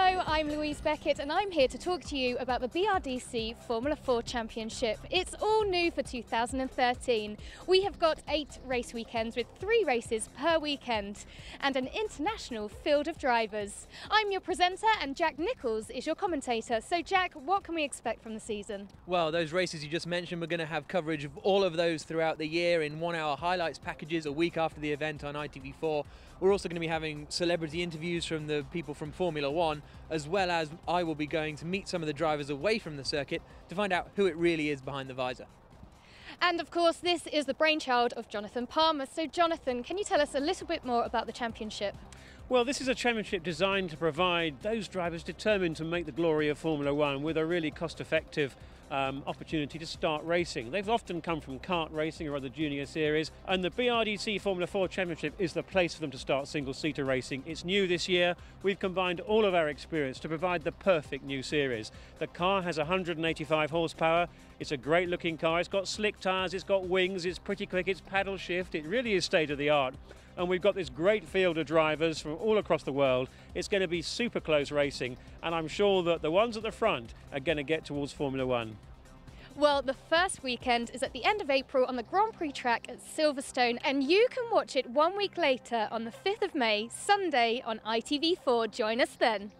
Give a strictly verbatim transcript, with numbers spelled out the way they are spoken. Hello, I'm Louise Beckett and I'm here to talk to you about the B R D C Formula four Championship. It's all new for two thousand thirteen. We have got eight race weekends with three races per weekend and an international field of drivers. I'm your presenter and Jack Nicholls is your commentator. So Jack, what can we expect from the season? Well, those races you just mentioned, we're going to have coverage of all of those throughout the year in one-hour highlights packages a week after the event on I T V four. We're also going to be having celebrity interviews from the people from Formula one, as well as I will be going to meet some of the drivers away from the circuit to find out who it really is behind the visor. And of course, this is the brainchild of Jonathan Palmer. So Jonathan, can you tell us a little bit more about the championship? Well, this is a championship designed to provide those drivers determined to make the glory of Formula one with a really cost-effective um, opportunity to start racing. They've often come from kart racing or other junior series, and the B R D C Formula four Championship is the place for them to start single-seater racing. It's new this year. We've combined all of our experience to provide the perfect new series. The car has one hundred eighty-five horsepower. It's a great-looking car. It's got slick tyres, it's got wings, it's pretty quick, it's paddle shift. It really is state-of-the-art. And we've got this great field of drivers from all across the world. It's going to be super close racing, and I'm sure that the ones at the front are going to get towards Formula one. Well, the first weekend is at the end of April on the Grand Prix track at Silverstone, and you can watch it one week later on the fifth of May, Sunday on I T V four. Join us then.